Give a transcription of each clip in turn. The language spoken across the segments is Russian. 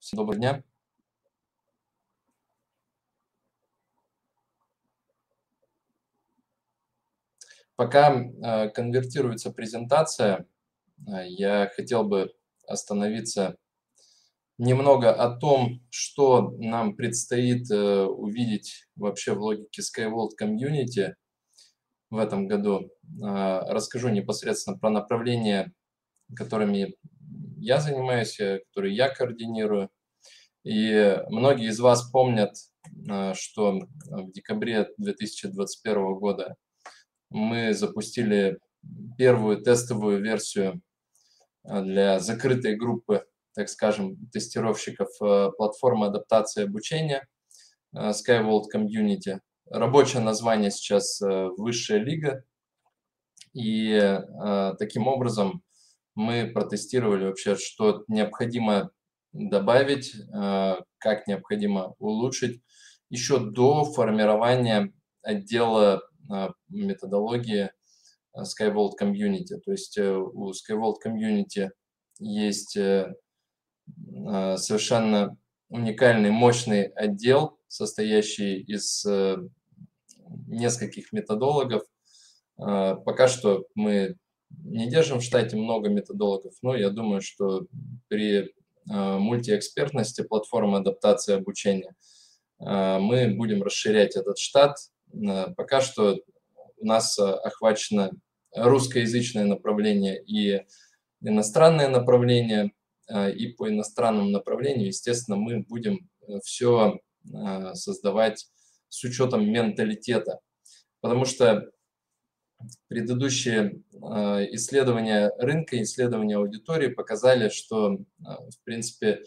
Всем доброго дня. Пока конвертируется презентация, я хотел бы остановиться немного о том, что нам предстоит увидеть вообще в логике Sky World Community в этом году. Расскажу непосредственно про направления, которыми я занимаюсь, которые я координирую. И многие из вас помнят, что в декабре 2021 года мы запустили первую тестовую версию для закрытой группы, так скажем, тестировщиков платформы адаптации и обучения Sky World Community. Рабочее название сейчас «Высшая Лига». И таким образом мы протестировали вообще, что необходимо добавить, как необходимо улучшить еще до формирования отдела методологии Sky World Community. То есть у Sky World Community есть совершенно уникальный, мощный отдел, состоящий из нескольких методологов. Пока что мы не держим в штате много методологов, но я думаю, что при мультиэкспертности платформы адаптации и обучения мы будем расширять этот штат. Пока что у нас охвачено русскоязычное направление и иностранное направление, и по иностранному направлению, естественно, мы будем все создавать с учетом менталитета, потому что предыдущие исследования рынка, исследования аудитории показали, что, в принципе,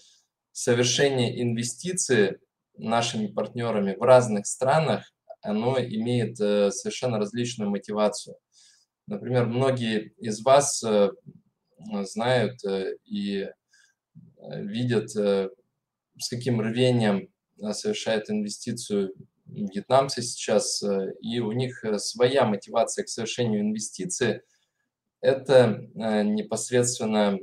совершение инвестиций нашими партнерами в разных странах, оно имеет совершенно различную мотивацию. Например, многие из вас знают и видят, с каким рвением совершают инвестицию вьетнамцы сейчас, и у них своя мотивация к совершению инвестиций. Это непосредственно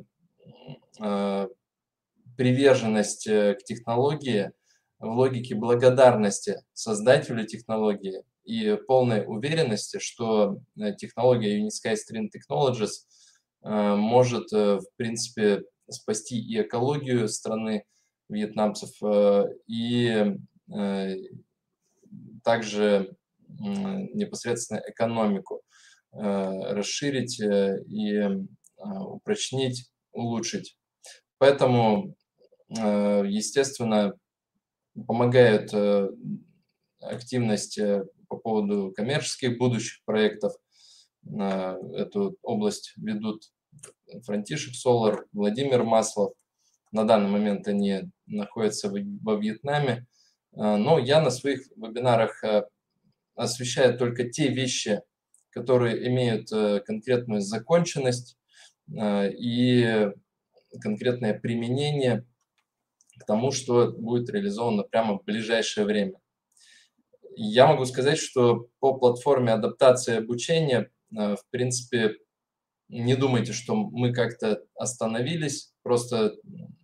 приверженность к технологии, в логике благодарности создателю технологии и полной уверенности, что технология Unitsky String Technologies может, в принципе, спасти и экологию страны вьетнамцев, и также непосредственно экономику расширить и упрочнить, улучшить. Поэтому, естественно, помогают активность по поводу коммерческих будущих проектов. Эту область ведут Франтишек Солар, Владимир Маслов. На данный момент они находятся во Вьетнаме. Но я на своих вебинарах освещаю только те вещи, которые имеют конкретную законченность и конкретное применение к тому, что будет реализовано прямо в ближайшее время. Я могу сказать, что по платформе адаптации и обучения, в принципе, не думайте, что мы как-то остановились, просто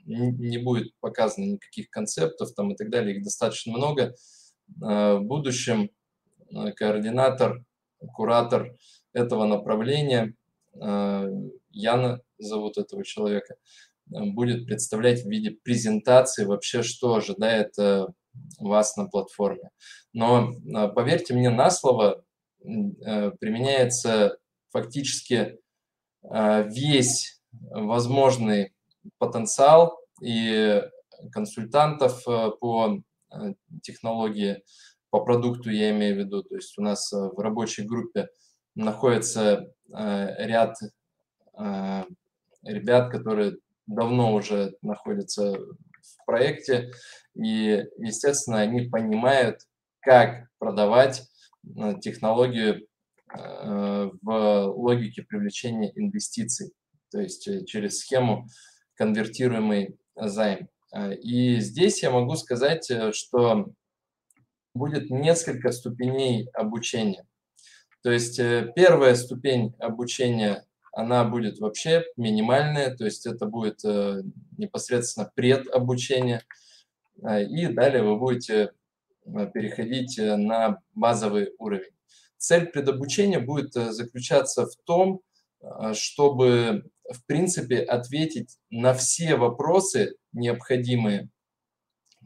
не будет показано никаких концептов там и так далее, их достаточно много. В будущем координатор, куратор этого направления, Яна зовут этого человека, будет представлять в виде презентации вообще, что ожидает вас на платформе. Но поверьте мне на слово, применяется фактически весь возможный потенциал и консультантов по технологии, по продукту я имею в виду. То есть у нас в рабочей группе находится ряд ребят, которые давно уже находятся в проекте, и, естественно, они понимают, как продавать технологию в логике привлечения инвестиций, то есть через схему конвертируемый займ. И здесь я могу сказать, что будет несколько ступеней обучения. То есть первая ступень обучения она будет вообще минимальная, то есть это будет непосредственно предобучение. И далее вы будете переходить на базовый уровень. Цель предобучения будет заключаться в том, чтобы, в принципе, ответить на все вопросы необходимые,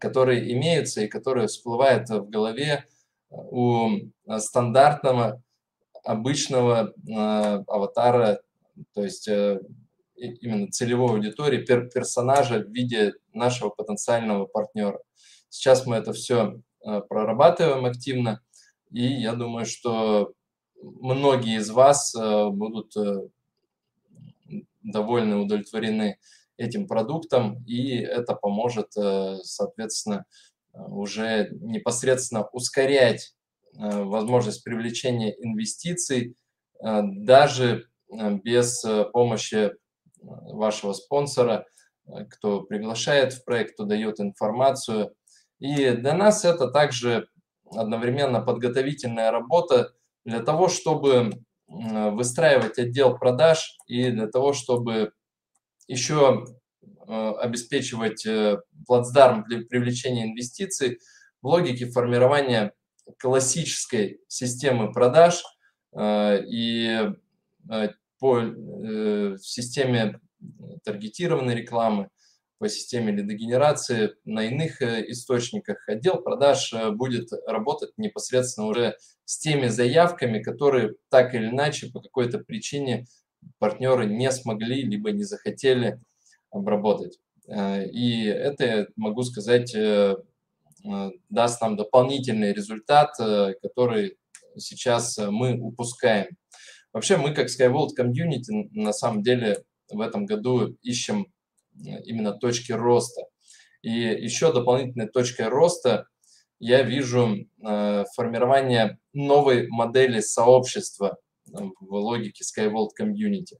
которые имеются и которые всплывают в голове у стандартного, обычного аватара, то есть именно целевой аудитории, персонажа в виде нашего потенциального партнера. Сейчас мы это все прорабатываем активно, и я думаю, что многие из вас будут довольны, удовлетворены этим продуктом, и это поможет, соответственно, уже непосредственно ускорять возможность привлечения инвестиций даже без помощи вашего спонсора, кто приглашает в проект, кто дает информацию. И для нас это также одновременно подготовительная работа для того, чтобы выстраивать отдел продаж и для того, чтобы еще обеспечивать плацдарм для привлечения инвестиций в логике формирования классической системы продаж и по системе таргетированной рекламы, по системе лидогенерации на иных источниках. Отдел продаж будет работать непосредственно уже с теми заявками, которые так или иначе по какой-то причине партнеры не смогли либо не захотели обработать. И это, могу сказать, даст нам дополнительный результат, который сейчас мы упускаем. Вообще мы, как Sky World Community, на самом деле в этом году ищем именно точки роста. И еще дополнительной точкой роста я вижу формирование новой модели сообщества в логике Sky World Community.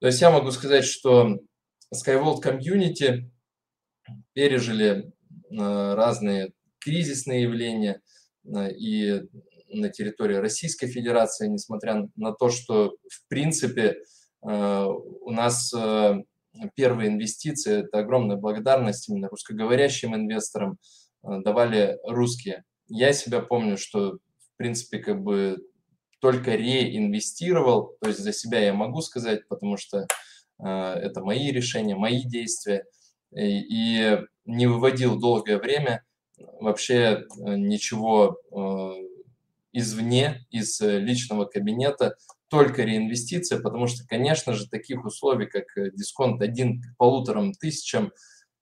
То есть я могу сказать, что Sky World Community пережили разные кризисные явления и на территории Российской Федерации, несмотря на то, что в принципе у нас первые инвестиции, это огромная благодарность именно русскоговорящим инвесторам, давали русские. Я себя помню, что в принципе как бы только реинвестировал, то есть за себя я могу сказать, потому что это мои решения, мои действия, и не выводил долгое время вообще ничего извне, из личного кабинета, только реинвестиция, потому что, конечно же, таких условий, как дисконт 1 к 1500,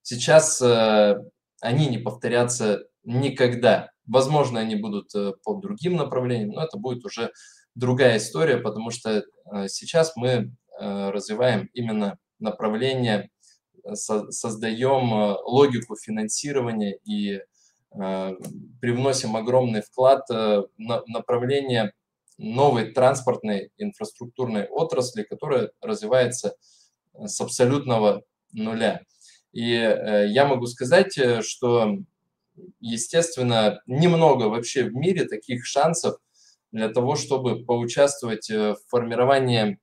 сейчас они не повторятся никогда. Возможно, они будут по другим направлениям, но это будет уже другая история, потому что сейчас мы развиваем именно направление, создаем логику финансирования и привносим огромный вклад в направление новой транспортной инфраструктурной отрасли, которая развивается с абсолютного нуля. И я могу сказать, что, естественно, немного вообще в мире таких шансов для того, чтобы поучаствовать в формировании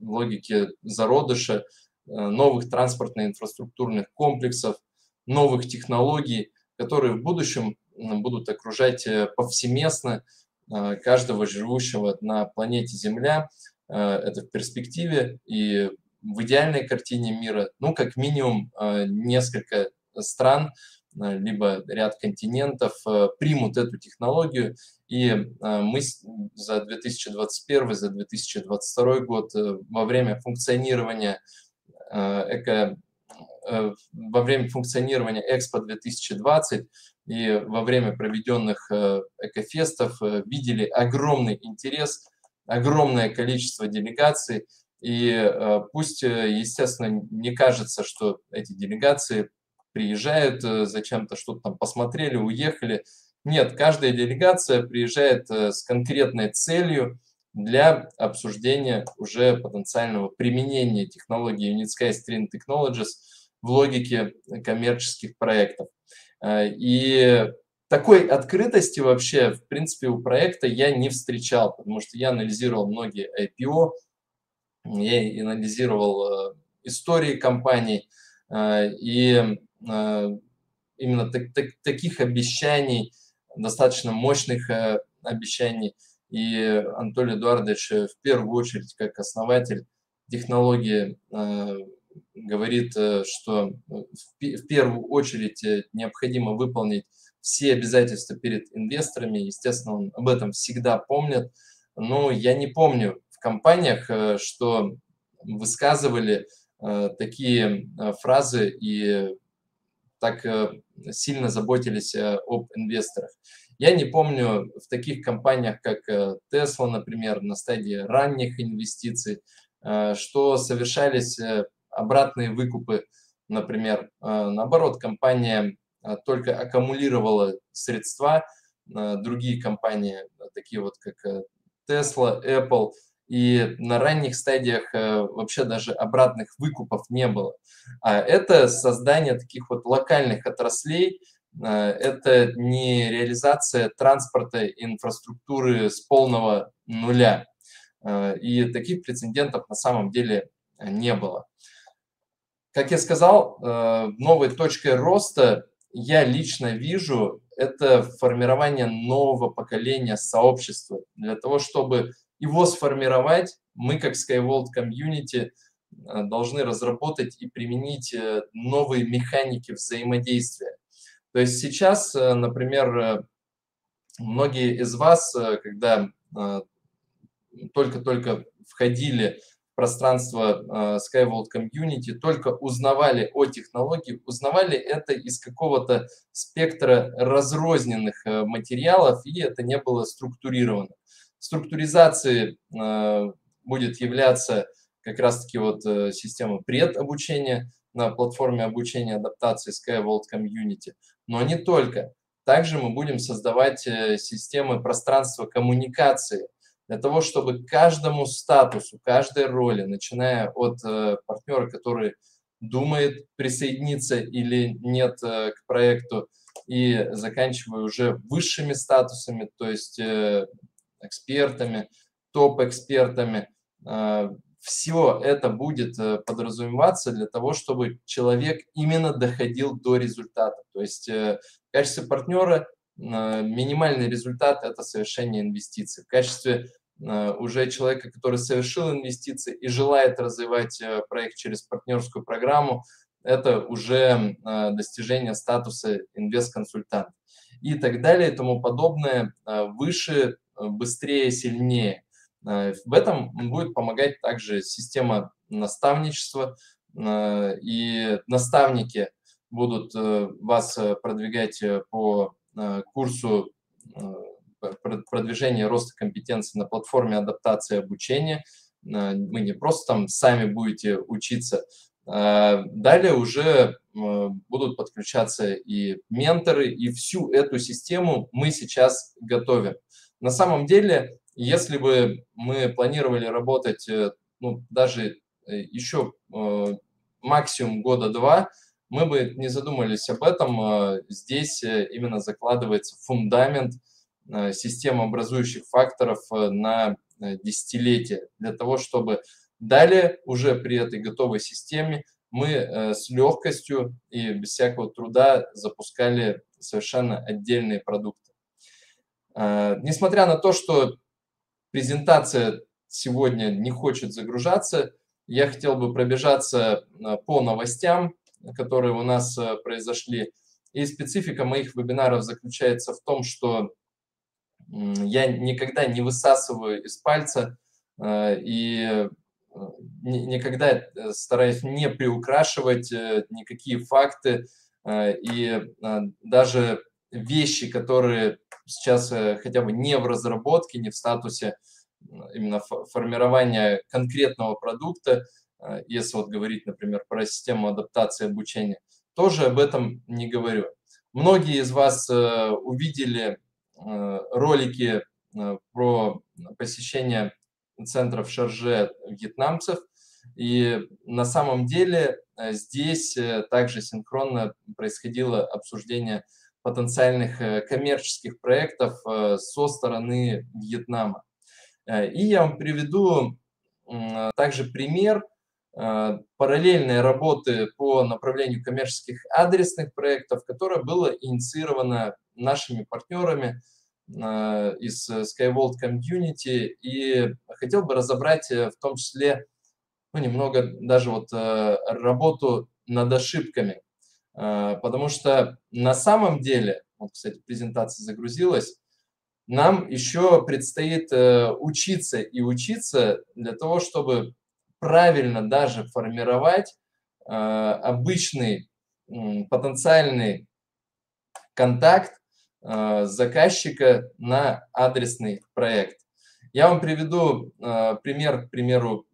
логики зародыша, новых транспортно-инфраструктурных комплексов, новых технологий, которые в будущем будут окружать повсеместно каждого живущего на планете Земля. Это в перспективе и в идеальной картине мира, ну, как минимум, несколько стран, либо ряд континентов примут эту технологию, и мы за 2021, за 2022 год во время функционирования Экспо 2020 и во время проведенных экофестов видели огромный интерес, огромное количество делегаций, и пусть, естественно, не кажется, что эти делегации приезжают зачем-то, что-то там посмотрели, уехали. Нет, каждая делегация приезжает с конкретной целью для обсуждения уже потенциального применения технологии Unitsky String Technologies в логике коммерческих проектов. И такой открытости вообще, в принципе, у проекта я не встречал, потому что я анализировал многие IPO, я анализировал истории компаний, и именно таких обещаний, достаточно мощных обещаний. И Анатолий Эдуардович в первую очередь как основатель технологии говорит, что в первую очередь необходимо выполнить все обязательства перед инвесторами. Естественно, он об этом всегда помнит. Но я не помню в компаниях, что высказывали такие фразы и так сильно заботились об инвесторах. Я не помню в таких компаниях, как Tesla, например, на стадии ранних инвестиций, что совершались обратные выкупы, например. Наоборот, компания только аккумулировала средства, другие компании, такие вот как Tesla, Apple, и на ранних стадиях вообще даже обратных выкупов не было. А это создание таких вот локальных отраслей, это не реализация транспорта и инфраструктуры с полного нуля. И таких прецедентов на самом деле не было. Как я сказал, новой точкой роста я лично вижу это формирование нового поколения сообщества. Для того, чтобы его сформировать, мы как Sky World Community должны разработать и применить новые механики взаимодействия. То есть сейчас, например, многие из вас, когда только-только входили в пространство Sky World Community, только узнавали о технологии, узнавали это из какого-то спектра разрозненных материалов, и это не было структурировано. Структуризацией будет являться как раз-таки вот система предобучения на платформе обучения и адаптации Sky World Community. Но не только. Также мы будем создавать системы пространства коммуникации для того, чтобы каждому статусу, каждой роли, начиная от партнера, который думает присоединиться или нет к проекту, и заканчивая уже высшими статусами, то есть экспертами, топ-экспертами. Все это будет подразумеваться для того, чтобы человек именно доходил до результата. То есть в качестве партнера минимальный результат – это совершение инвестиций. В качестве уже человека, который совершил инвестиции и желает развивать проект через партнерскую программу, это уже достижение статуса инвестконсультанта и так далее и тому подобное, выше, быстрее, сильнее. В этом будет помогать также система наставничества, и наставники будут вас продвигать по курсу продвижения роста компетенций на платформе адаптации обучения. Вы не просто там сами будете учиться. Далее уже будут подключаться и менторы, и всю эту систему мы сейчас готовим. На самом деле, если бы мы планировали работать даже еще максимум года-два, мы бы не задумались об этом. Здесь именно закладывается фундамент системы образующих факторов на десятилетие, для того, чтобы далее уже при этой готовой системе мы с легкостью и без всякого труда запускали совершенно отдельные продукты. Несмотря на то, что презентация сегодня не хочет загружаться, я хотел бы пробежаться по новостям, которые у нас произошли. И специфика моих вебинаров заключается в том, что я никогда не высасываю из пальца и никогда стараюсь не приукрашивать никакие факты и даже вещи, которые сейчас хотя бы не в разработке, не в статусе именно формирования конкретного продукта, если вот говорить, например, про систему адаптации обучения, тоже об этом не говорю. Многие из вас увидели ролики про посещение центров Шарже вьетнамцев, и на самом деле здесь также синхронно происходило обсуждение потенциальных коммерческих проектов со стороны Вьетнама. И я вам приведу также пример параллельной работы по направлению коммерческих адресных проектов, которая была инициирована нашими партнерами из Sky World Community. И хотел бы разобрать в том числе, ну, немного даже вот работу над ошибками, потому что на самом деле, вот, кстати, презентация загрузилась, нам еще предстоит учиться и учиться для того, чтобы правильно даже формировать обычный потенциальный контакт заказчика на адресный проект. Я вам приведу пример, к примеру,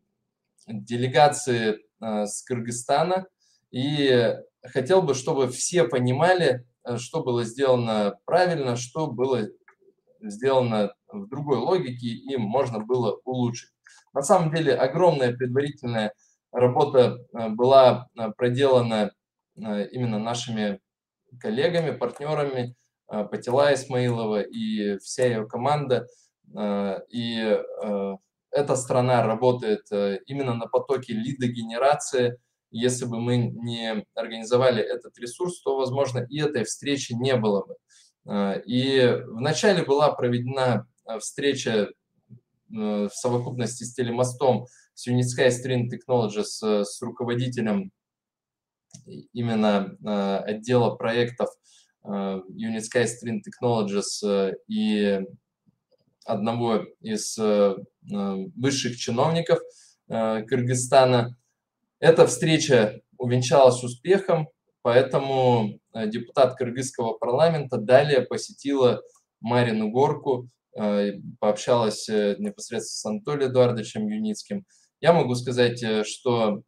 делегации с Кыргызстана. И хотел бы, чтобы все понимали, что было сделано правильно, что было сделано в другой логике и можно было улучшить. На самом деле огромная предварительная работа была проделана именно нашими коллегами, партнерами, Патила Исмаилова и вся ее команда. И эта страна работает именно на потоке лидогенерации. Если бы мы не организовали этот ресурс, то, возможно, и этой встречи не было бы. И вначале была проведена встреча в совокупности с телемостом, с Unitsky String Technologies, с руководителем именно отдела проектов Unitsky String Technologies и одного из высших чиновников Кыргызстана. Эта встреча увенчалась успехом, поэтому депутат кыргызского парламента далее посетила Марину Горку, пообщалась непосредственно с Анатолием Эдуардовичем Юницким. Я могу сказать, что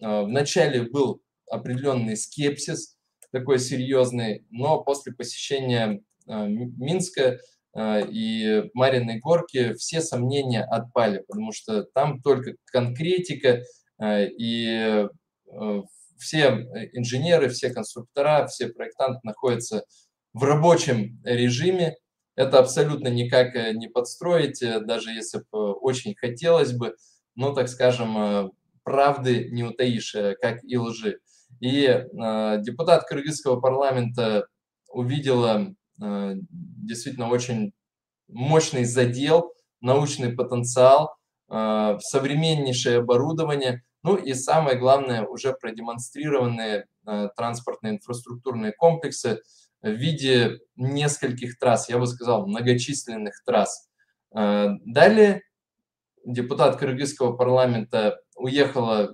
вначале был определенный скепсис, такой серьезный, но после посещения Минска и Мариной Горки все сомнения отпали, потому что там только конкретика, и все инженеры, все конструктора, все проектанты находятся в рабочем режиме. Это абсолютно никак не подстроить, даже если бы очень хотелось бы, но, так скажем, правды не утаишь, как и лжи. И депутат кыргызского парламента увидела действительно очень мощный задел, научный потенциал, современнейшее оборудование, ну и самое главное, уже продемонстрированные транспортные инфраструктурные комплексы в виде нескольких трасс, я бы сказал, многочисленных трасс. Далее депутат кыргызского парламента уехала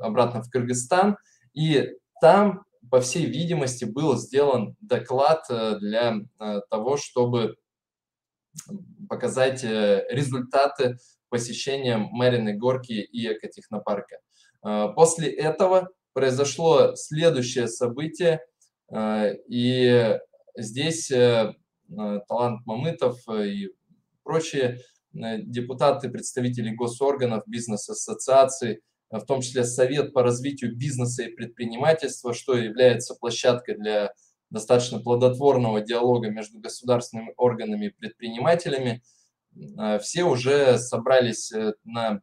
обратно в Кыргызстан, и там, по всей видимости, был сделан доклад для того, чтобы показать результаты посещения Марины Горки и экотехнопарка. После этого произошло следующее событие, и здесь Талант Мамытов и прочие депутаты, представители госорганов, бизнес-ассоциаций, в том числе Совет по развитию бизнеса и предпринимательства, что является площадкой для достаточно плодотворного диалога между государственными органами и предпринимателями, все уже собрались на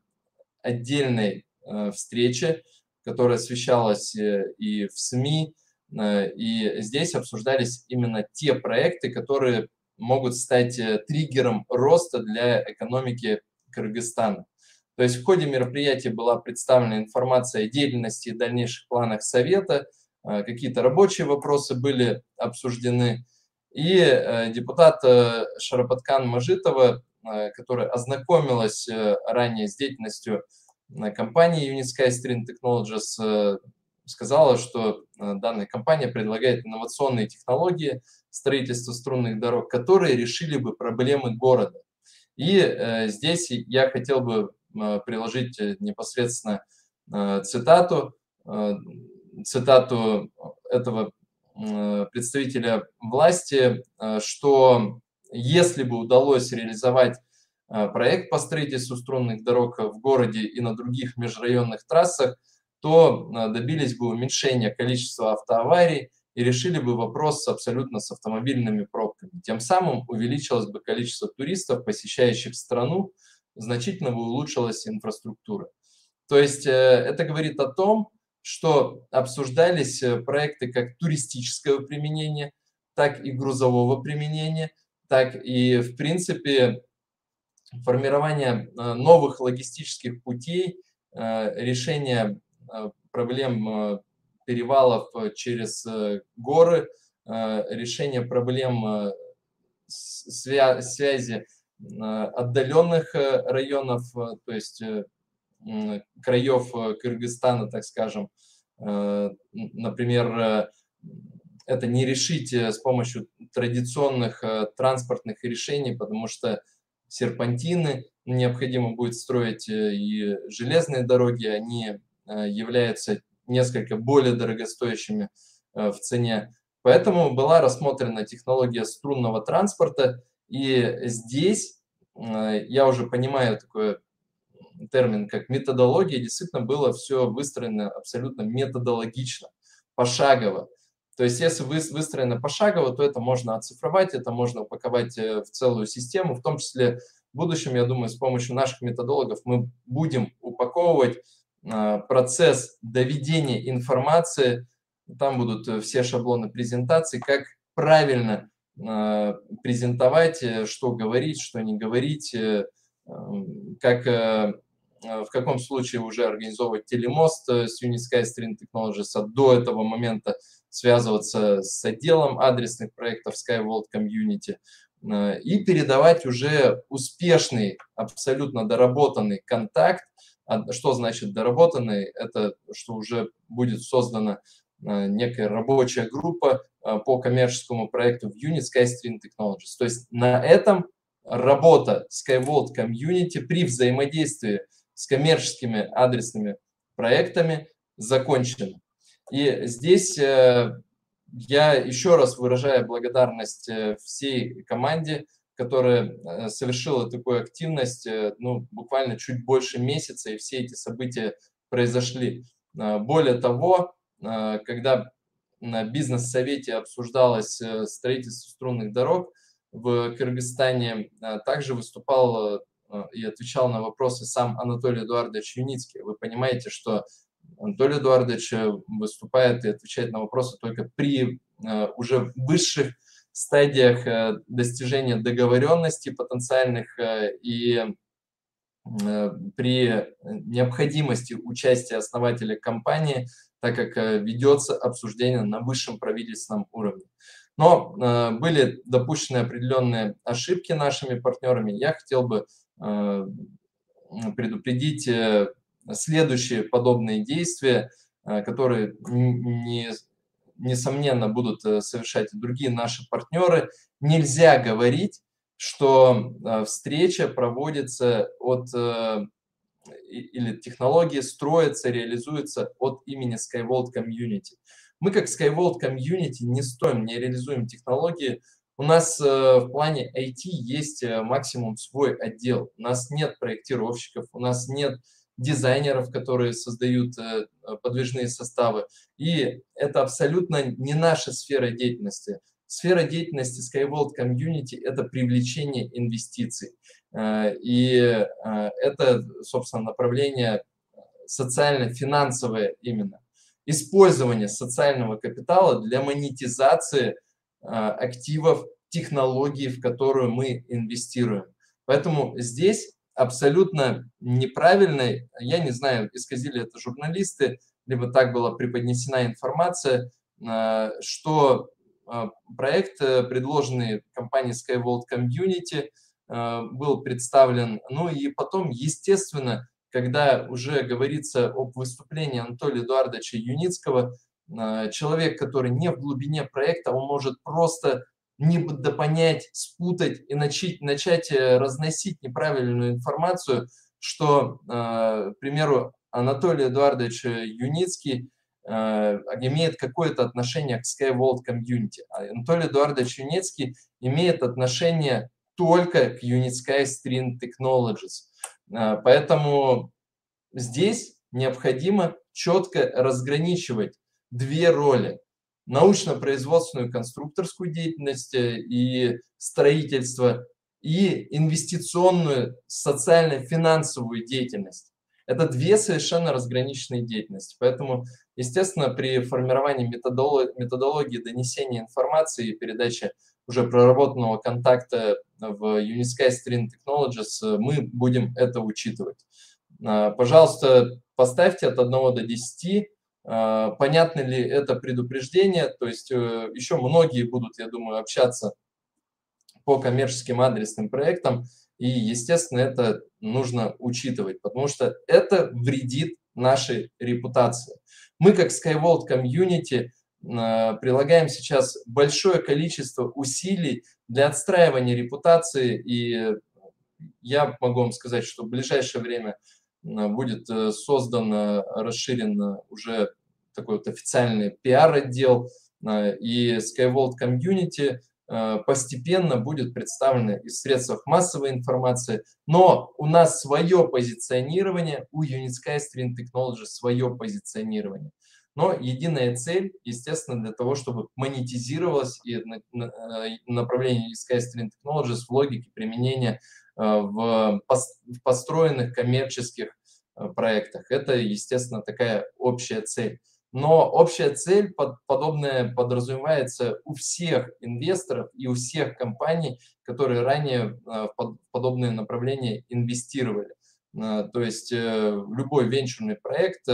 отдельной встрече, которая освещалась и в СМИ, и здесь обсуждались именно те проекты, которые могут стать триггером роста для экономики Кыргызстана. То есть в ходе мероприятия была представлена информация о деятельности и дальнейших планах Совета, какие-то рабочие вопросы были обсуждены. И депутат Шаропаткан Мажитова, которая ознакомилась ранее с деятельностью компании Unitsky String Technologies, сказала, что данная компания предлагает инновационные технологии строительства струнных дорог, которые решили бы проблемы города. И здесь я хотел бы приложить непосредственно цитату этого представителя власти, что если бы удалось реализовать проект по строительству струнных дорог в городе и на других межрайонных трассах, то добились бы уменьшения количества автоаварий и решили бы вопрос абсолютно с автомобильными пробками. Тем самым увеличилось бы количество туристов, посещающих страну, значительно бы улучшилась инфраструктура. То есть это говорит о том, что обсуждались проекты как туристического применения, так и грузового применения, так и, в принципе, формирование новых логистических путей, решение проблем перевалов через горы, решение проблем связи отдаленных районов, то есть краев Кыргызстана, так скажем. Например, это не решить с помощью традиционных транспортных решений, потому что серпантины необходимо будет строить и железные дороги, они являются несколько более дорогостоящими в цене. Поэтому была рассмотрена технология струнного транспорта, и здесь, я уже понимаю такой термин, как методология, действительно было все выстроено абсолютно методологично, пошагово. То есть если выстроено пошагово, то это можно оцифровать, это можно упаковать в целую систему, в том числе в будущем, я думаю, с помощью наших методологов мы будем упаковывать процесс доведения информации, там будут все шаблоны презентации, как правильно презентовать, что говорить, что не говорить, как, в каком случае уже организовывать телемост с Unitsky String Technologies, а до этого момента связываться с отделом адресных проектов Sky World Community и передавать уже успешный, абсолютно доработанный контакт. Что значит доработанный? Это что уже будет создана некая рабочая группа по коммерческому проекту в Unitsky String Technologies. То есть на этом работа SkyWorld Community при взаимодействии с коммерческими адресными проектами закончена. И здесь я еще раз выражаю благодарность всей команде, которая совершила такую активность, ну, буквально чуть больше месяца, и все эти события произошли. Более того, когда на бизнес-совете обсуждалось строительство струнных дорог в Кыргызстане, также выступал и отвечал на вопросы сам Анатолий Эдуардович Юницкий. Вы понимаете, что Анатолий Эдуардович выступает и отвечает на вопросы только при уже высших стадиях достижения договоренности потенциальных и при необходимости участия основателя компании, так как ведется обсуждение на высшем правительственном уровне. Но были допущены определенные ошибки нашими партнерами. Я хотел бы предупредить следующие подобные действия, которые, несомненно, будут совершать и другие наши партнеры. Нельзя говорить, что встреча проводится от... или технологии строятся, реализуются от имени SkyWorld Community. Мы как SkyWorld Community не стоим, не реализуем технологии. У нас в плане IT есть максимум свой отдел. У нас нет проектировщиков, у нас нет дизайнеров, которые создают подвижные составы. И это абсолютно не наша сфера деятельности. Сфера деятельности SkyWorld Community – это привлечение инвестиций. И это, собственно, направление социально-финансовое именно. Использование социального капитала для монетизации активов, технологий, в которую мы инвестируем. Поэтому здесь абсолютно неправильно, я не знаю, исказили это журналисты, либо так была преподнесена информация, что... Проект, предложенный компанией SkyWorld Community, был представлен. Ну и потом, естественно, когда уже говорится об выступлении Анатолия Эдуардовича Юницкого, человек, который не в глубине проекта, он может просто недопонять, спутать и начать разносить неправильную информацию, что, к примеру, Анатолий Эдуардович Юницкий имеет какое-то отношение к SkyWorld Community. Анатолий Эдуардович Юницкий имеет отношение только к Unitsky String Technologies. Поэтому здесь необходимо четко разграничивать две роли. Научно-производственную конструкторскую деятельность и строительство и инвестиционную социально-финансовую деятельность. Это две совершенно разграниченные деятельности. Поэтому, естественно, при формировании методологии донесения информации и передачи уже проработанного контакта в Unitsky String Technologies мы будем это учитывать. Пожалуйста, поставьте от 1 до 10. Понятно ли это предупреждение? То есть еще многие будут, я думаю, общаться по коммерческим адресным проектам, и, естественно, это нужно учитывать, потому что это вредит нашей репутации. Мы, как Sky World Community, прилагаем сейчас большое количество усилий для отстраивания репутации, и я могу вам сказать, что в ближайшее время будет создан, расширен уже такой вот официальный пиар-отдел, и Sky World Community постепенно будет представлено и в средствах массовой информации, но у нас свое позиционирование, у Unitsky String Technologies свое позиционирование. Но единая цель, естественно, для того, чтобы монетизировалось и направление Sky String Technologies в логике применения в построенных коммерческих проектах. Это, естественно, такая общая цель. Но общая цель подобная подразумевается у всех инвесторов и у всех компаний, которые ранее в подобные направления инвестировали. То есть любой венчурный проект,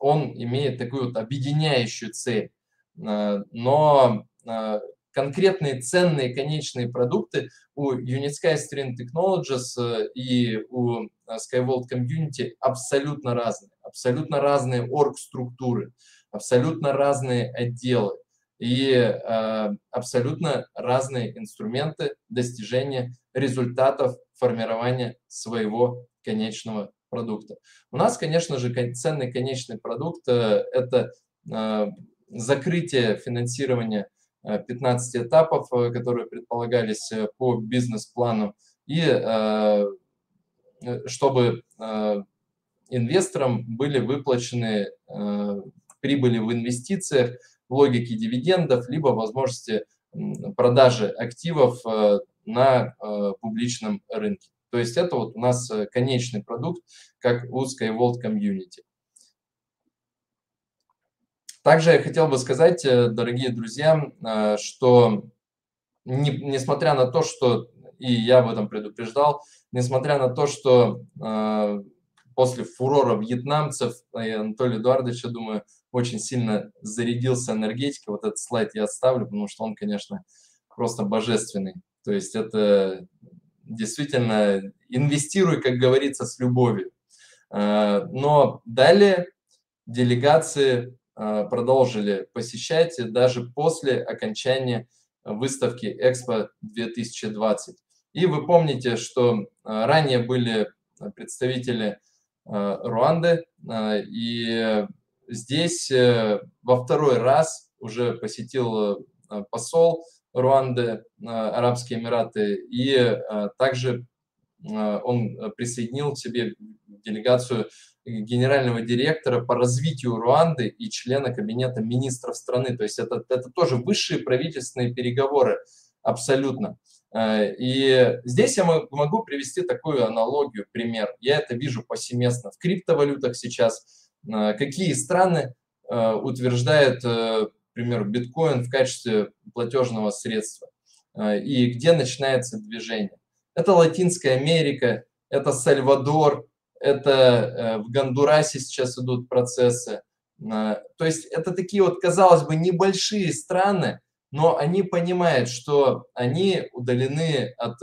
он имеет такую вот объединяющую цель. Но конкретные ценные конечные продукты у Unitsky String Technologies и у Sky World Community абсолютно разные. Абсолютно разные оргструктуры, абсолютно разные отделы и абсолютно разные инструменты достижения результатов формирования своего конечного продукта. У нас, конечно же, ценный конечный продукт – это закрытие финансирования 15 этапов, которые предполагались по бизнес-плану, и чтобы инвесторам были выплачены прибыли в инвестициях в логике дивидендов, либо возможности продажи активов на публичном рынке. То есть это вот у нас конечный продукт, как у Sky World Community. Также я хотел бы сказать, дорогие друзья, что несмотря на то, что, и я об этом предупреждал, несмотря на то, что после фурора вьетнамцев, Анатолий Эдуардович, я думаю, очень сильно зарядился энергетикой. Вот этот слайд я оставлю, потому что он, конечно, просто божественный. То есть это действительно инвестируй, как говорится, с любовью. Но далее делегации продолжили посещать даже после окончания выставки Экспо 2020. И вы помните, что ранее были представители Руанды, и здесь во второй раз уже посетил посол Руанды, Арабские Эмираты, и также он присоединил к себе делегацию генерального директора по развитию Руанды и члена кабинета министров страны. То есть это тоже высшие правительственные переговоры абсолютно. И здесь я могу привести такую аналогию, пример. Я это вижу повсеместно в криптовалютах сейчас. Какие страны утверждают, например, биткоин в качестве платежного средства? И где начинается движение? Это Латинская Америка, это Сальвадор, это в Гондурасе сейчас идут процессы. То есть это такие вот, казалось бы, небольшие страны, но они понимают, что они удалены от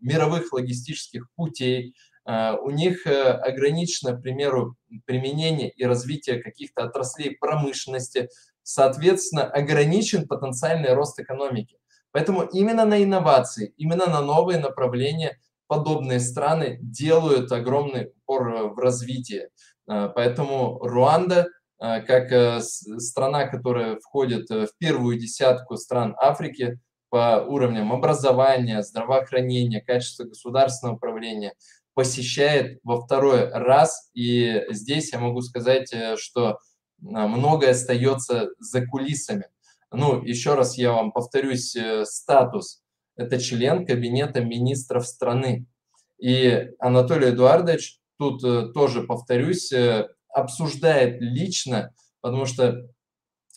мировых логистических путей, у них ограничено, к примеру, применение и развитие каких-то отраслей промышленности, соответственно, ограничен потенциальный рост экономики. Поэтому именно на инновации, именно на новые направления подобные страны делают огромный упор в развитии. Поэтому Руанда, как страна, которая входит в первую десятку стран Африки по уровням образования, здравоохранения, качества государственного управления, посещает во второй раз. И здесь я могу сказать, что многое остается за кулисами. Ну, еще раз я вам повторюсь, статус это член Кабинета министров страны. И Анатолий Эдуардович, тут тоже повторюсь, обсуждает лично, потому что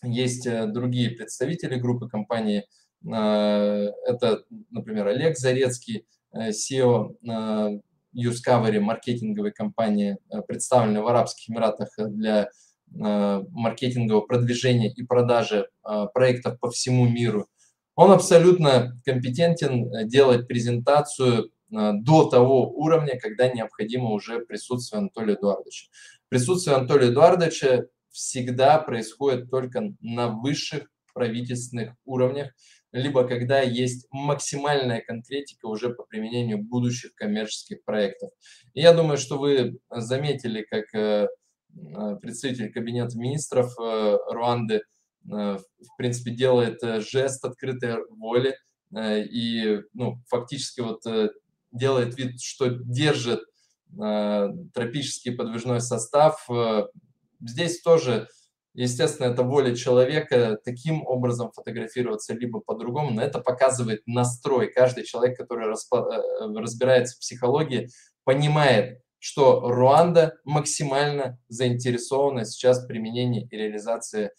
есть другие представители группы компании, это, например, Олег Зарецкий, CEO UseCover, маркетинговой компании, представленной в Арабских Эмиратах для маркетингового продвижения и продажи проектов по всему миру. Он абсолютно компетентен делать презентацию до того уровня, когда необходимо уже присутствие Анатолия Эдуардовича. Присутствие Анатолия Эдуардовича всегда происходит только на высших правительственных уровнях, либо когда есть максимальная конкретика уже по применению будущих коммерческих проектов. И я думаю, что вы заметили, как представитель Кабинета министров Руанды, в принципе, делает жест открытой воли и, ну, фактически вот делает вид, что держит тропический подвижной состав. Здесь тоже, естественно, это воля человека таким образом фотографироваться либо по-другому, но это показывает настрой. Каждый человек, который разбирается в психологии, понимает, что Руанда максимально заинтересована сейчас в применении и реализации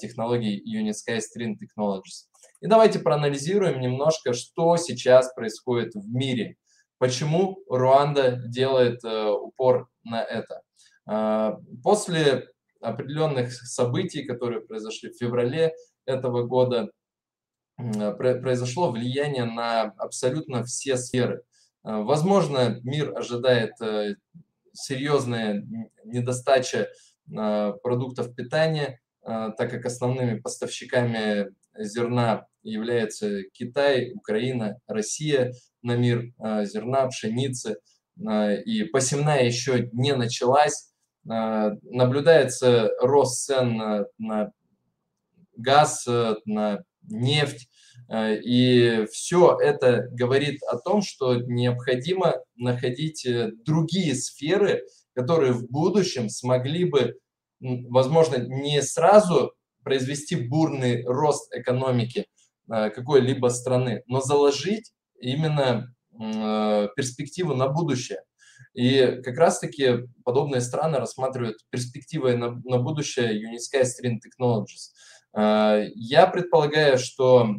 технологий Unitsky String Technologies. И давайте проанализируем немножко, что сейчас происходит в мире, почему Руанда делает упор на это. После определенных событий, которые произошли в феврале этого года, произошло влияние на абсолютно все сферы. Возможно, мир ожидает серьезная недостача продуктов питания, так как основными поставщиками зерна являются Китай, Украина, Россия на мир зерна, пшеницы, и посевная еще не началась. Наблюдается рост цен на газ, на нефть, и все это говорит о том, что необходимо находить другие сферы, которые в будущем смогли бы, возможно, не сразу произвести бурный рост экономики какой-либо страны, но заложить именно перспективу на будущее. И как раз-таки подобные страны рассматривают перспективы на будущее Unitsky String Technologies. Я предполагаю, что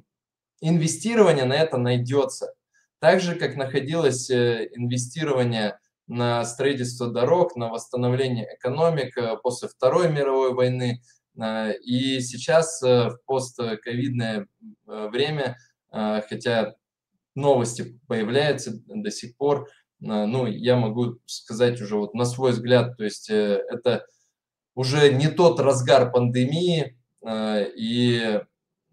инвестирование на это найдется. Так же, как находилось инвестирование на строительство дорог, на восстановление экономик после Второй мировой войны. И сейчас в постковидное время, хотя новости появляются до сих пор, ну, я могу сказать уже вот на свой взгляд, то есть это уже не тот разгар пандемии, и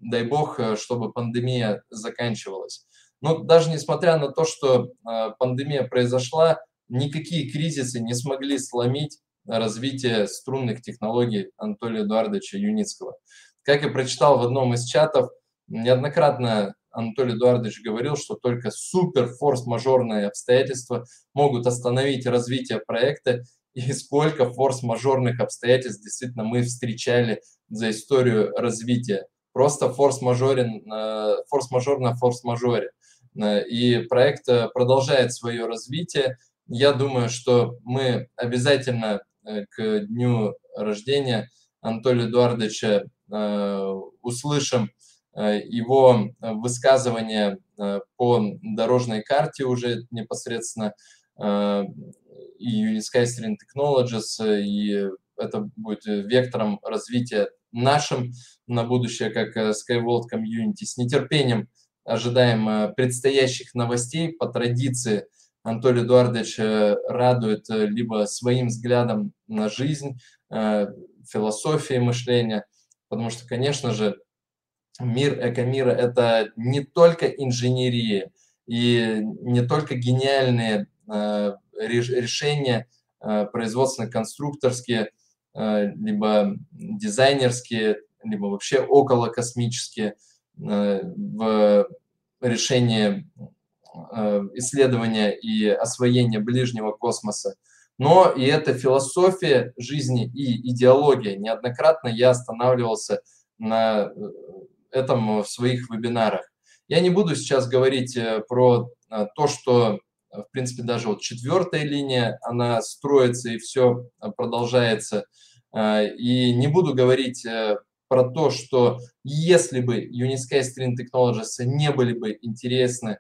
дай бог, чтобы пандемия заканчивалась. Но даже несмотря на то, что пандемия произошла, никакие кризисы не смогли сломить развитие струнных технологий Анатолия Эдуардовича Юницкого. Как я прочитал в одном из чатов, неоднократно Анатолий Эдуардович говорил, что только супер форс-мажорные обстоятельства могут остановить развитие проекта, и сколько форс-мажорных обстоятельств действительно мы встречали за историю развития. Просто форс-мажор на форс-мажоре. И проект продолжает свое развитие. Я думаю, что мы обязательно к дню рождения Анатолия Эдуардовича услышим его высказывание по дорожной карте уже непосредственно и Unitsky String Technologies, и это будет вектором развития нашим на будущее, как Sky World Community. С нетерпением ожидаем предстоящих новостей. По традиции Анатолий Эдуардович радует либо своим взглядом на жизнь, философией мышления, потому что, конечно же, мир экомира – это не только инженерия и не только гениальные решения производственно-конструкторские, либо дизайнерские, либо вообще околокосмические в решении исследования и освоения ближнего космоса. Но и это философия жизни и идеология. Неоднократно я останавливался на этом в своих вебинарах. Я не буду сейчас говорить про то, что, в принципе, даже вот четвертая линия, она строится и все продолжается. И не буду говорить про то, что если бы Unitsky String Technologies не были бы интересны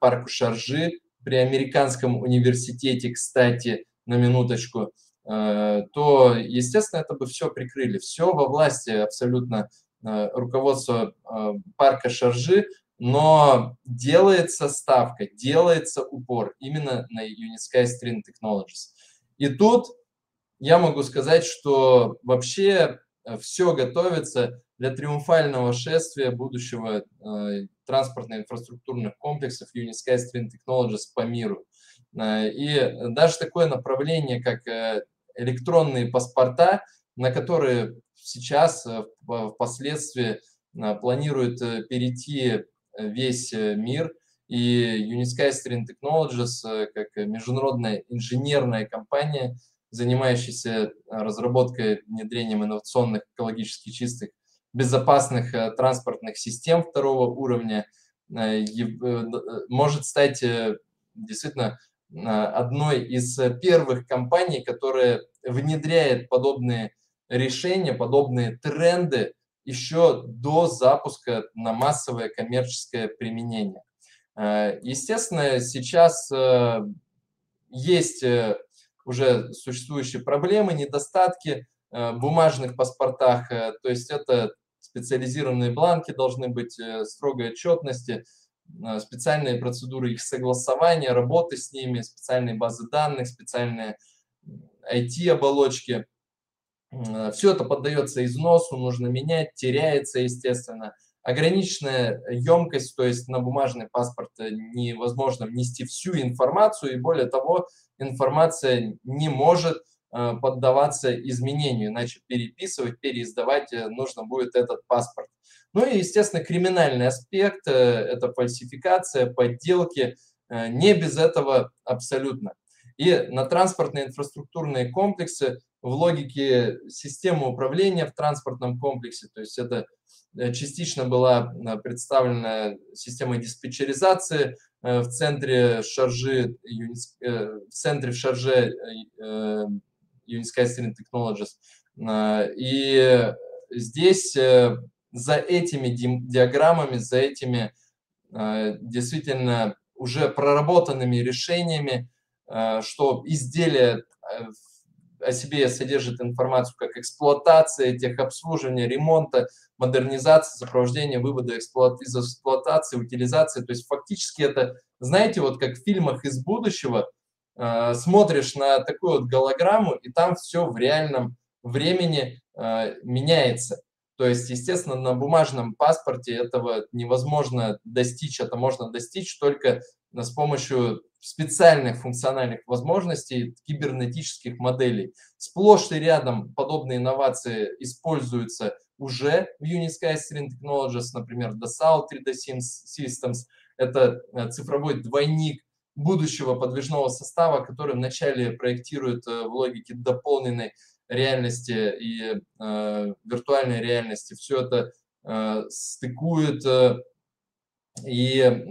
парку Шаржи при американском университете, кстати, на минуточку, то, естественно, это бы все прикрыли. Все во власти абсолютно руководства парка Шаржи, но делается ставка, делается упор именно на Unitsky String Technologies. И тут я могу сказать, что вообще все готовится для триумфального шествия будущего транспортно-инфраструктурных комплексов Unitsky String Technologies по миру. И даже такое направление, как электронные паспорта, на которые сейчас впоследствии планирует перейти весь мир, и Unitsky String Technologies, как международная инженерная компания, занимающаяся разработкой, внедрением инновационных, экологически чистых, безопасных транспортных систем второго уровня, может стать действительно одной из первых компаний, которая внедряет подобные решения, подобные тренды еще до запуска на массовое коммерческое применение. Естественно, сейчас есть уже существующие проблемы, недостатки в бумажных паспортах, то есть это специализированные бланки, должны быть строгой отчетности, специальные процедуры их согласования, работы с ними, специальные базы данных, специальные IT-оболочки. Все это поддается износу, нужно менять, теряется, естественно. Ограниченная емкость, то есть на бумажный паспорт невозможно внести всю информацию, и более того, информация не может поддаваться изменению, иначе переписывать, переиздавать нужно будет этот паспорт. Ну и, естественно, криминальный аспект – это фальсификация, подделки, не без этого абсолютно. И на транспортные инфраструктурные комплексы в логике системы управления в транспортном комплексе, то есть это частично была представлена система диспетчеризации в центре Шаржи, Unitsky String Technologies, и здесь за этими диаграммами, за этими действительно уже проработанными решениями, что изделие о себе содержит информацию как эксплуатация, техобслуживание, ремонта, модернизация, сопровождение, вывода из эксплуатации, утилизация. То есть фактически это, знаете, вот как в фильмах из будущего, смотришь на такую вот голограмму, и там все в реальном времени меняется. То есть, естественно, на бумажном паспорте этого невозможно достичь, это можно достичь только с помощью специальных функциональных возможностей кибернетических моделей. Сплошь и рядом подобные инновации используются уже в Unitsky String Technologies, например, DOSAL 3D Systems. Это цифровой двойник будущего подвижного состава, который вначале проектирует в логике дополненной реальности и виртуальной реальности. Все это стыкует и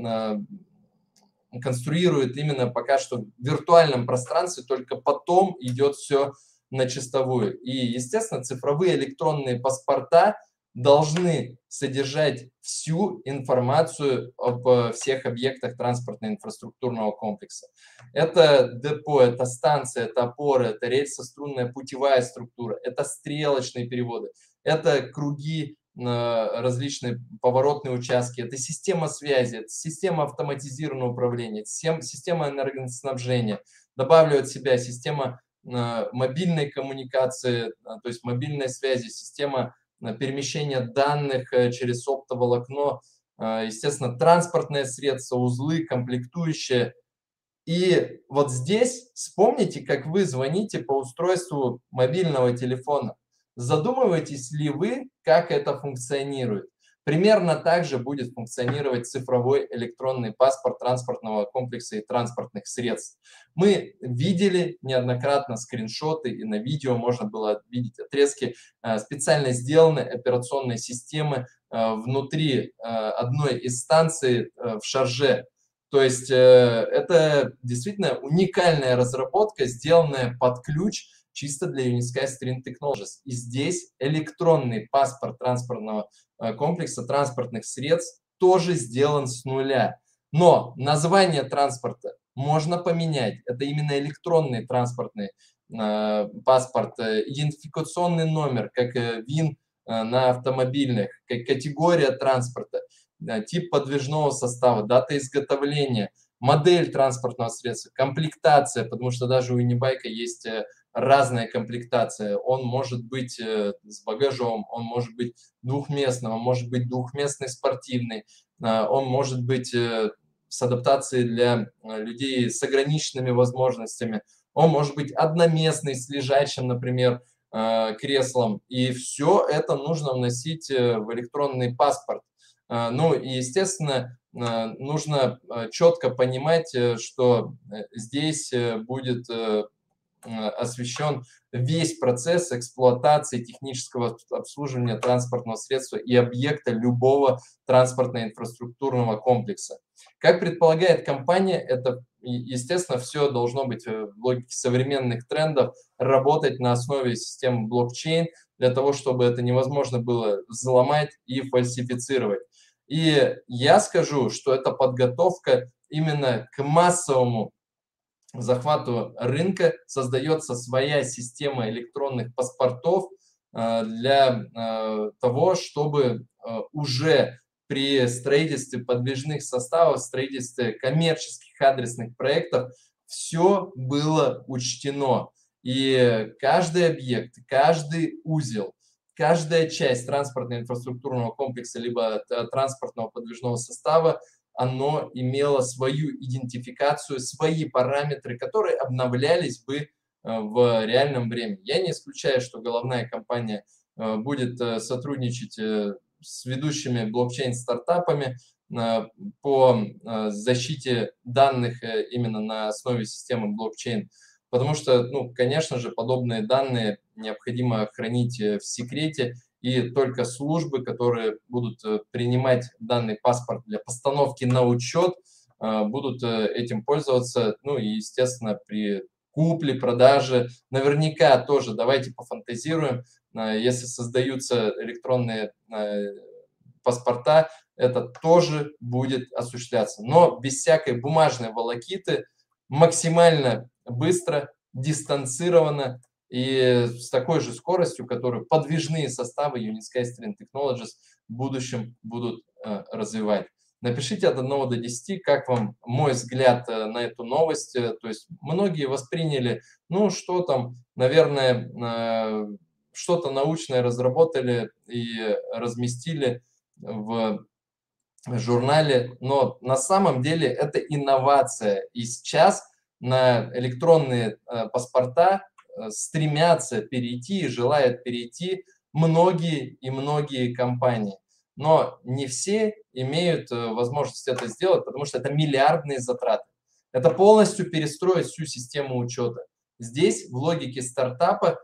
конструирует именно пока что в виртуальном пространстве, только потом идет все на чистовую. И, естественно, цифровые электронные паспорта должны содержать всю информацию об всех объектах транспортно-инфраструктурного комплекса. Это депо, это станция, это опоры, это рельсо-струнная путевая структура, это стрелочные переводы, это круги, различные поворотные участки, это система связи, это система автоматизированного управления, система энергоснабжения, добавлю от себя система мобильной коммуникации, то есть мобильной связи, система перемещения данных через оптоволокно, естественно, транспортное средство, узлы, комплектующие. И вот здесь вспомните, как вы звоните по устройству мобильного телефона. Задумываетесь ли вы, как это функционирует? Примерно так же будет функционировать цифровой электронный паспорт транспортного комплекса и транспортных средств. Мы видели неоднократно скриншоты, и на видео можно было видеть отрезки специально сделанной операционной системы внутри одной из станций в Шарже. То есть это действительно уникальная разработка, сделанная под ключ, чисто для Unitsky String Technologies. И здесь электронный паспорт транспортного комплекса транспортных средств тоже сделан с нуля. Но название транспорта можно поменять. Это именно электронный транспортный паспорт, идентификационный номер, как ВИН на автомобильных, как категория транспорта, тип подвижного состава, дата изготовления, модель транспортного средства, комплектация, потому что даже у Unibike есть разная комплектация. Он может быть с багажом, он может быть двухместным, он может быть двухместный спортивный, он может быть с адаптацией для людей с ограниченными возможностями, он может быть одноместный с лежачим, например, креслом. И все это нужно вносить в электронный паспорт. Ну и, естественно, нужно четко понимать, что здесь будет освещен весь процесс эксплуатации технического обслуживания транспортного средства и объекта любого транспортно-инфраструктурного комплекса. Как предполагает компания, это, естественно, все должно быть в логике современных трендов, работать на основе системы блокчейн для того, чтобы это невозможно было взломать и фальсифицировать. И я скажу, что это подготовка именно к массовому захвату рынка. Создается своя система электронных паспортов для того, чтобы уже при строительстве подвижных составов, строительстве коммерческих адресных проектов все было учтено. И каждый объект, каждый узел, каждая часть транспортно-инфраструктурного комплекса либо транспортного подвижного состава, оно имело свою идентификацию, свои параметры, которые обновлялись бы в реальном времени. Я не исключаю, что головная компания будет сотрудничать с ведущими блокчейн-стартапами по защите данных именно на основе системы блокчейн, потому что, ну, конечно же, подобные данные необходимо хранить в секрете, и только службы, которые будут принимать данный паспорт для постановки на учет, будут этим пользоваться. Ну и, естественно, при купле, продаже, наверняка тоже, давайте пофантазируем, если создаются электронные паспорта, это тоже будет осуществляться. Но без всякой бумажной волокиты, максимально быстро, дистанцированно, и с такой же скоростью, которую подвижные составы Unitsky String Technologies в будущем будут развивать. Напишите от 1 до 10, как вам мой взгляд на эту новость. То есть многие восприняли, ну что там, наверное, что-то научное разработали и разместили в журнале. Но на самом деле это инновация. И сейчас на электронные паспорта стремятся перейти и желают перейти многие и многие компании. Но не все имеют возможность это сделать, потому что это миллиардные затраты. Это полностью перестроить всю систему учета. Здесь в логике стартапа,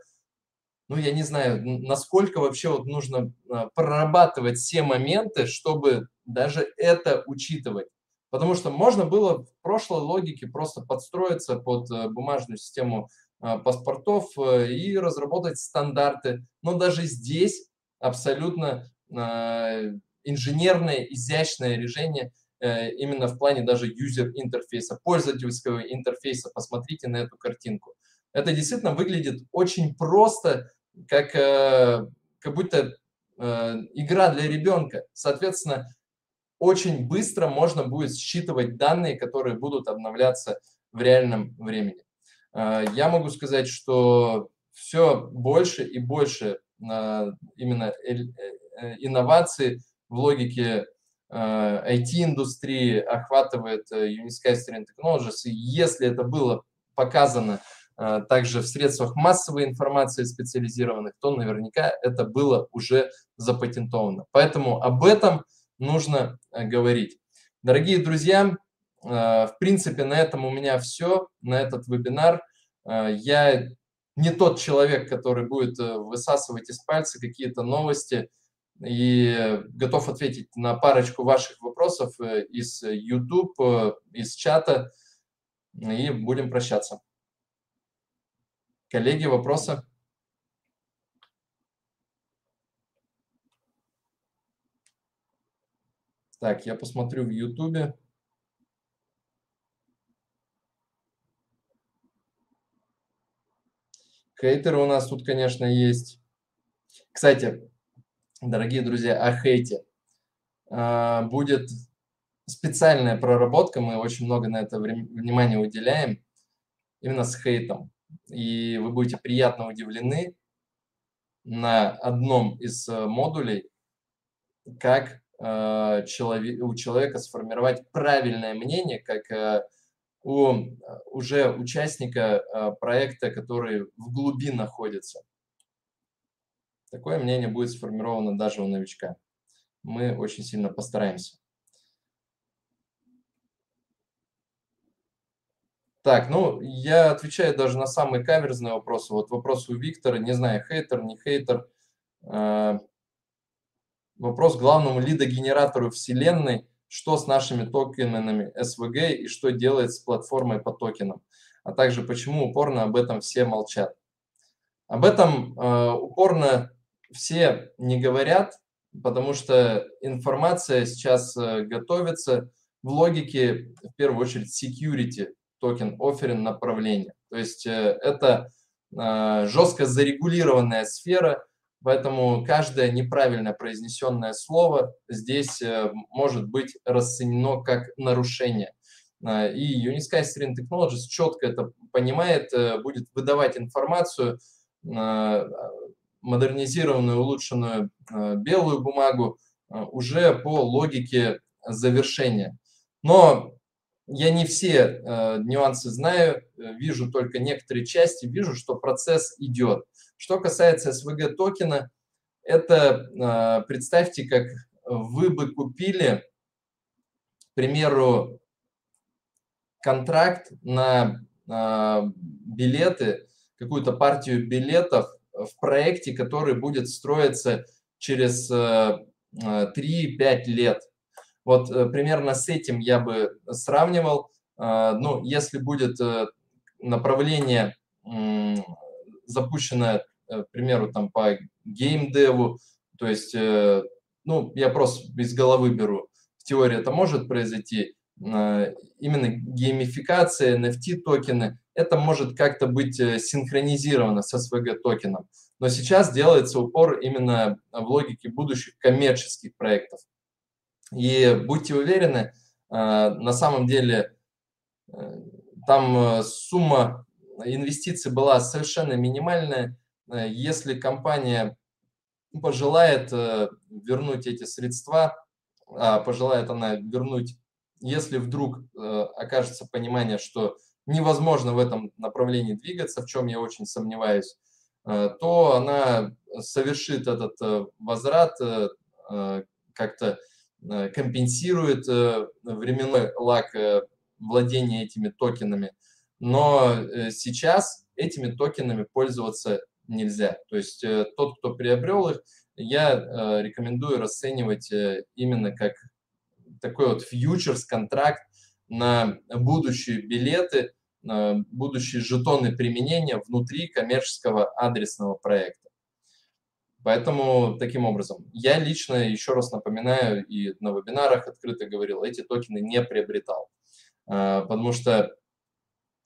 ну я не знаю, насколько вообще вот нужно прорабатывать все моменты, чтобы даже это учитывать. Потому что можно было в прошлой логике просто подстроиться под бумажную систему паспортов и разработать стандарты. Но даже здесь абсолютно инженерное, изящное решение именно в плане даже юзер-интерфейса, пользовательского интерфейса. Посмотрите на эту картинку. Это действительно выглядит очень просто, как будто игра для ребенка. Соответственно, очень быстро можно будет считывать данные, которые будут обновляться в реальном времени. Я могу сказать, что все больше и больше именно инноваций в логике IT-индустрии охватывает Unitsky String Technologies. И если это было показано также в средствах массовой информации специализированных, то наверняка это было уже запатентовано. Поэтому об этом нужно говорить. Дорогие друзья, в принципе, на этом у меня все, на этот вебинар. Я не тот человек, который будет высасывать из пальца какие-то новости, и готов ответить на парочку ваших вопросов из YouTube, из чата, и будем прощаться. Коллеги, вопросы? Так, я посмотрю в YouTube. Хейтеры у нас тут, конечно, есть. Кстати, дорогие друзья, о хейте. Будет специальная проработка, мы очень много на это внимания уделяем, именно с хейтом. И вы будете приятно удивлены на одном из модулей, как у человека сформировать правильное мнение, как у уже участника проекта, который в глуби находится. Такое мнение будет сформировано даже у новичка. Мы очень сильно постараемся. Так, ну, я отвечаю даже на самые каверзные вопросы. Вот вопрос у Виктора, не знаю, хейтер, не хейтер. Вопрос к главному лидогенератору Вселенной. Что с нашими токенами SVG и что делает с платформой по токенам? А также почему упорно об этом все молчат? Об этом упорно все не говорят, потому что информация сейчас готовится в логике, в первую очередь, security token offering направления. То есть это жестко зарегулированная сфера, поэтому каждое неправильно произнесенное слово здесь может быть расценено как нарушение. И Unitsky String Technologies четко это понимает, будет выдавать информацию, модернизированную, улучшенную белую бумагу уже по логике завершения. Но я не все нюансы знаю, вижу только некоторые части, вижу, что процесс идет. Что касается SVG токена, это представьте, как вы бы купили, к примеру, контракт на билеты, какую-то партию билетов в проекте, который будет строиться через 3-5 лет. Вот примерно с этим я бы сравнивал. Ну, если будет направление запущено, к примеру, там по геймдеву, то есть, ну, я просто из головы беру, в теории это может произойти, именно геймификация, NFT-токены, это может как-то быть синхронизировано с SVG-токеном. Но сейчас делается упор именно в логике будущих коммерческих проектов. И будьте уверены, на самом деле там сумма инвестиций была совершенно минимальная. Если компания пожелает вернуть эти средства, пожелает она вернуть, если вдруг окажется понимание, что невозможно в этом направлении двигаться, в чем я очень сомневаюсь, то она совершит этот возврат, как-то компенсирует временной лаг владения этими токенами. Но сейчас этими токенами пользоваться нельзя. То есть тот, кто приобрел их, я рекомендую расценивать именно как такой вот фьючерс-контракт на будущие билеты, на будущие жетоны применения внутри коммерческого адресного проекта. Поэтому таким образом, я лично, еще раз напоминаю, и на вебинарах открыто говорил, эти токены не приобретал, потому что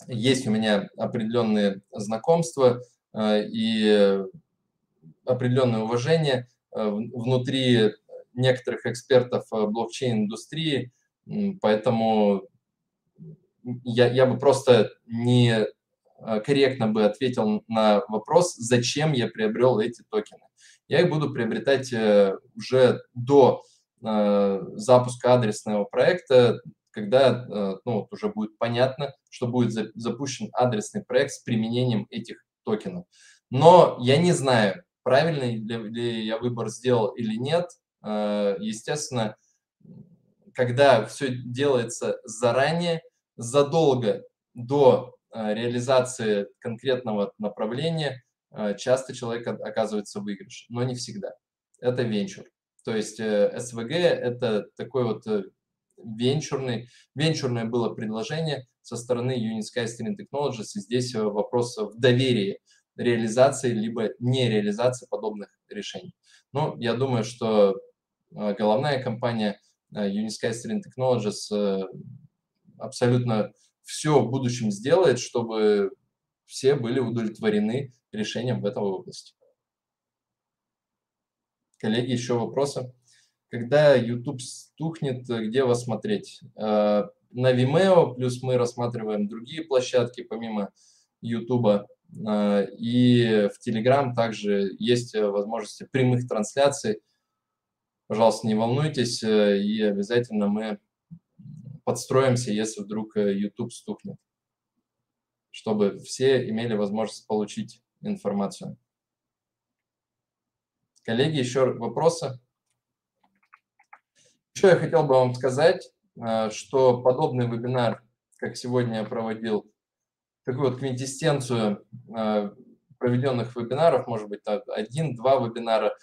есть у меня определенные знакомства и определенное уважение внутри некоторых экспертов блокчейн-индустрии, поэтому я бы просто не корректно бы ответил на вопрос, зачем я приобрел эти токены. Я их буду приобретать уже до запуска адресного проекта, когда ну, уже будет понятно, что будет запущен адресный проект с применением этих токенов. Но я не знаю, правильный ли я выбор сделал или нет. Естественно, когда все делается заранее, задолго до реализации конкретного направления, часто человек оказывается в выигрыше, но не всегда. Это венчур. То есть SVG – это такой вот венчурное было предложение со стороны Unitsky String Technologies, и здесь вопрос в доверии реализации либо нереализации подобных решений. Но я думаю, что головная компания Unitsky String Technologies абсолютно все в будущем сделает, чтобы все были удовлетворены решением в этой области. Коллеги, еще вопросы? Когда YouTube стухнет, где вас смотреть? На Vimeo, плюс мы рассматриваем другие площадки, помимо YouTube. И в Telegram также есть возможности прямых трансляций. Пожалуйста, не волнуйтесь, и обязательно мы подстроимся, если вдруг YouTube стухнет, чтобы все имели возможность получить информацию. Коллеги, еще вопросы? Еще я хотел бы вам сказать, что подобный вебинар, как сегодня я проводил, такую вот квинтэссенцию проведенных вебинаров, может быть, один-два вебинара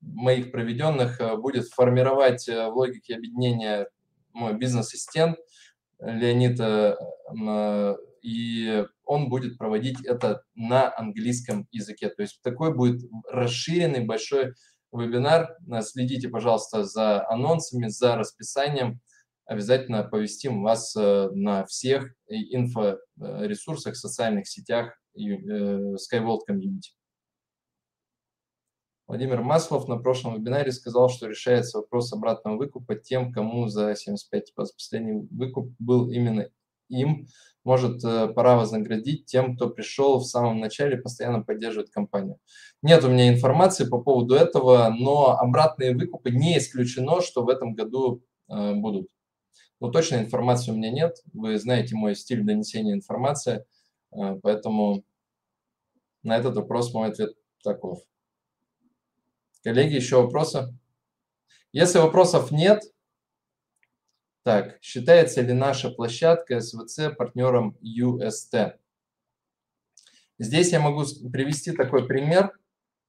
моих проведенных, будет формировать в логике объединения мой бизнес-ассистент Леонид, и он будет проводить это на английском языке. То есть такой будет расширенный большой вебинар. Следите, пожалуйста, за анонсами, за расписанием. Обязательно оповестим вас на всех инфоресурсах, социальных сетях Sky World Community. Владимир Маслов на прошлом вебинаре сказал, что решается вопрос обратного выкупа тем, кому за 75 типа, последний выкуп был именно им. Может, пора вознаградить тем, кто пришел в самом начале, постоянно поддерживает компанию. Нет у меня информации по поводу этого, но обратные выкупы не исключено, что в этом году будут. Но точной информации у меня нет. Вы знаете мой стиль донесения информации, поэтому на этот вопрос мой ответ таков. Коллеги, еще вопросы? Если вопросов нет, так, считается ли наша площадка SVC партнером UST? Здесь я могу привести такой пример.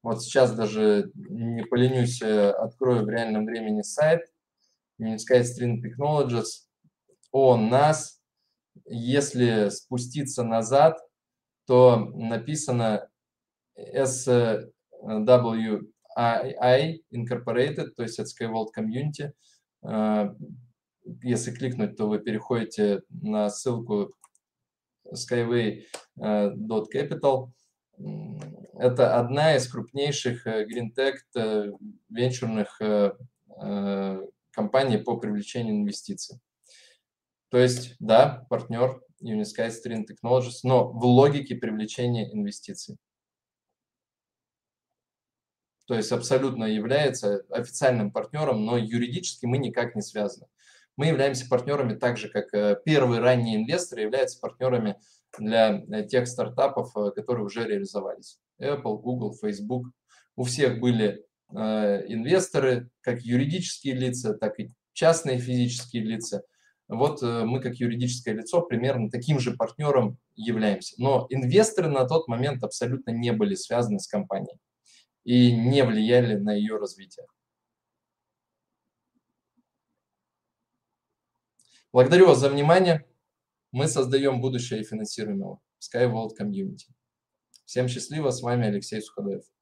Вот сейчас даже не поленюсь, открою в реальном времени сайт Unitsky String Technologies. О нас. Если спуститься назад, то написано SW SWII Incorporated, то есть от Sky World Community. Если кликнуть, то вы переходите на ссылку skyway.capital. Это одна из крупнейших green-tech венчурных компаний по привлечению инвестиций. То есть, да, партнер Unitsky String Technologies, но в логике привлечения инвестиций. То есть абсолютно является официальным партнером, но юридически мы никак не связаны. Мы являемся партнерами так же, как первые ранние инвесторы являются партнерами для тех стартапов, которые уже реализовались. Apple, Google, Facebook. У всех были инвесторы, как юридические лица, так и частные физические лица. Вот мы как юридическое лицо примерно таким же партнером являемся. Но инвесторы на тот момент абсолютно не были связаны с компанией и не влияли на ее развитие. Благодарю вас за внимание. Мы создаем будущее и финансируем его. Sky World Community. Всем счастливо. С вами Алексей Суходоев.